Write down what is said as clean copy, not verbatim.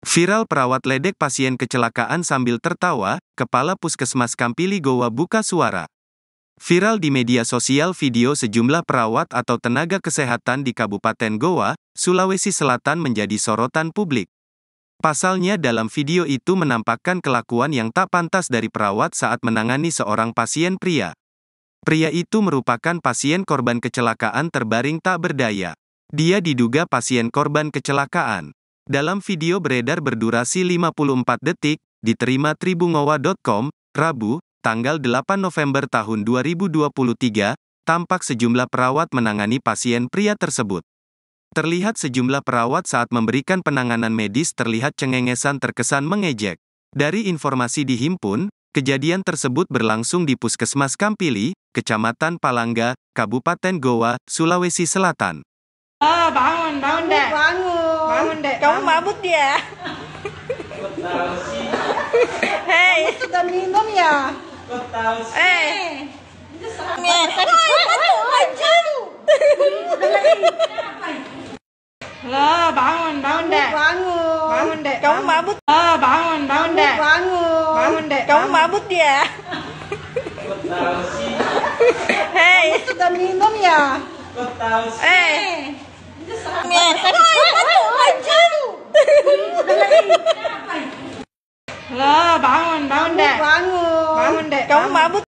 Viral perawat ledek pasien kecelakaan sambil tertawa, Kepala Puskesmas Kampili Gowa buka suara. Viral di media sosial video sejumlah perawat atau tenaga kesehatan di Kabupaten Gowa, Sulawesi Selatan menjadi sorotan publik. Pasalnya dalam video itu menampakkan kelakuan yang tak pantas dari perawat saat menangani seorang pasien pria. Pria itu merupakan pasien korban kecelakaan terbaring tak berdaya. Dia diduga pasien korban kecelakaan. Dalam video beredar berdurasi 54 detik, diterima tribungowa.com, Rabu, tanggal 8 November tahun 2023, tampak sejumlah perawat menangani pasien pria tersebut. Terlihat sejumlah perawat saat memberikan penanganan medis terlihat cengengesan terkesan mengejek. Dari informasi dihimpun, kejadian tersebut berlangsung di Puskesmas Kampili, Kecamatan Palangga, Kabupaten Gowa, Sulawesi Selatan. Oh, bangun dek. Bangun dek. Kamu mabuk dia. Hei, sudah minum ya? Hei. Lah, bangun dek. Bangun dek. Kamu mabuk. Lah, bangun dek. Bangun dek. Kamu mabuk dia. Hei, sudah minum ya? Hei. Lah, bangun dek. Bangun dek. Kamu mabuk.